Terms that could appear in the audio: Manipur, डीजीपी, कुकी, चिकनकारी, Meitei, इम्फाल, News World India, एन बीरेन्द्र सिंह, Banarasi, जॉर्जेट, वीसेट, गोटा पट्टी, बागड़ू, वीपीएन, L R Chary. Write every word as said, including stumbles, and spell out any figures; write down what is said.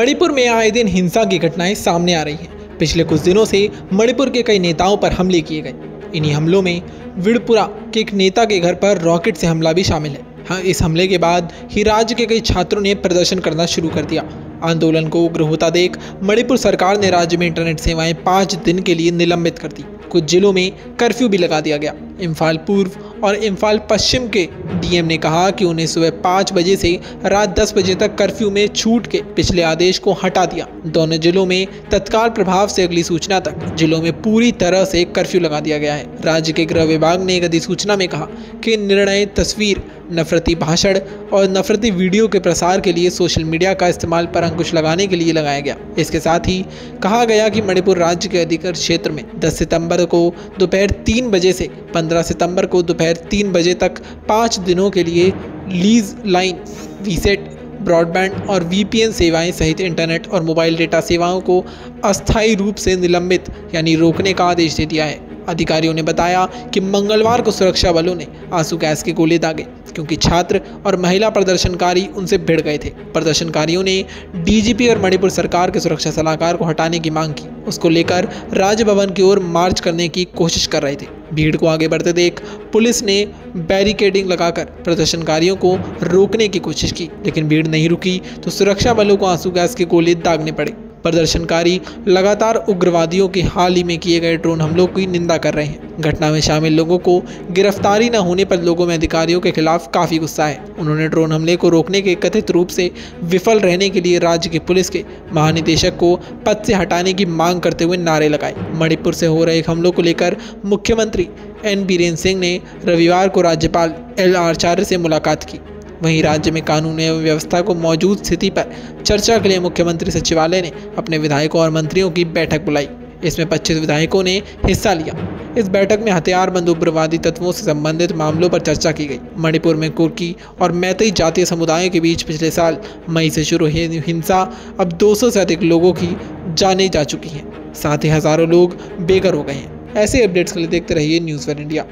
मणिपुर में आए दिन हिंसा की घटनाएं सामने आ रही हैं। पिछले कुछ दिनों से मणिपुर के कई नेताओं पर हमले किए गए। इन्हीं हमलों में विड़पुरा के एक नेता के घर पर रॉकेट से हमला भी शामिल है। हाँ, इस हमले के बाद ही राज्य के कई छात्रों ने प्रदर्शन करना शुरू कर दिया। आंदोलन को उग्र होता देख मणिपुर सरकार ने राज्य में इंटरनेट सेवाएं पाँच दिन के लिए निलंबित कर दी। कुछ जिलों में कर्फ्यू भी लगा दिया गया। इम्फाल पूर्व और इम्फाल पश्चिम के डीएम ने कहा कि उन्हें सुबह पाँच बजे से रात दस बजे तक कर्फ्यू में छूट के पिछले आदेश को हटा दिया। दोनों जिलों में तत्काल प्रभाव से अगली सूचना तक जिलों में पूरी तरह से कर्फ्यू लगा दिया गया है। राज्य के गृह विभाग ने एक अधिसूचना में कहा कि निर्णय तस्वीर, नफरती भाषण और नफरती वीडियो के प्रसार के लिए सोशल मीडिया का इस्तेमाल पर अंकुश लगाने के लिए लगाया गया। इसके साथ ही कहा गया कि मणिपुर राज्य के अधिकृत क्षेत्र में दस सितंबर को दोपहर तीन बजे से पंद्रह सितंबर को दोपहर तीन बजे तक पाँच दिनों के लिए लीज लाइन, वीसेट, ब्रॉडबैंड और वीपीएन सेवाएं सहित इंटरनेट और मोबाइल डेटा सेवाओं को अस्थायी रूप से निलंबित यानी रोकने का आदेश दे दिया है। अधिकारियों ने बताया कि मंगलवार को सुरक्षा बलों ने आंसू गैस के गोले दागे क्योंकि छात्र और महिला प्रदर्शनकारी उनसे भिड़ गए थे। प्रदर्शनकारियों ने डीजीपी और मणिपुर सरकार के सुरक्षा सलाहकार को हटाने की मांग की। उसको लेकर राजभवन की ओर मार्च करने की कोशिश कर रहे थे। भीड़ को आगे बढ़ते देख पुलिस ने बैरिकेडिंग लगाकर प्रदर्शनकारियों को रोकने की कोशिश की, लेकिन भीड़ नहीं रुकी तो सुरक्षा बलों को आंसू गैस के गोले दागने पड़े। प्रदर्शनकारी लगातार उग्रवादियों के हाल ही में किए गए ड्रोन हमलों की निंदा कर रहे हैं। घटना में शामिल लोगों को गिरफ्तारी न होने पर लोगों में अधिकारियों के खिलाफ काफ़ी गुस्सा है। उन्होंने ड्रोन हमले को रोकने के कथित रूप से विफल रहने के लिए राज्य की पुलिस के महानिदेशक को पद से हटाने की मांग करते हुए नारे लगाए। मणिपुर से हो रहे हमलों को लेकर मुख्यमंत्री एन बीरेन्द्र सिंह ने रविवार को राज्यपाल एल आर चार्य से मुलाकात की। वहीं राज्य में कानून एवं व्यवस्था को मौजूद स्थिति पर चर्चा के लिए मुख्यमंत्री सचिवालय ने अपने विधायकों और मंत्रियों की बैठक बुलाई। इसमें पच्चीस विधायकों ने हिस्सा लिया। इस बैठक में हथियारबंद उग्रवादी तत्वों से संबंधित मामलों पर चर्चा की गई। मणिपुर में कुकी और मैतेई जातीय समुदायों के बीच पिछले साल मई से शुरू हिंसा अब दो सौ से अधिक लोगों की जाने जा चुकी हैं। साथ ही हज़ारों लोग बेघर हो गए हैं। ऐसे अपडेट्स के लिए देखते रहिए न्यूज़ वर्ल्ड इंडिया।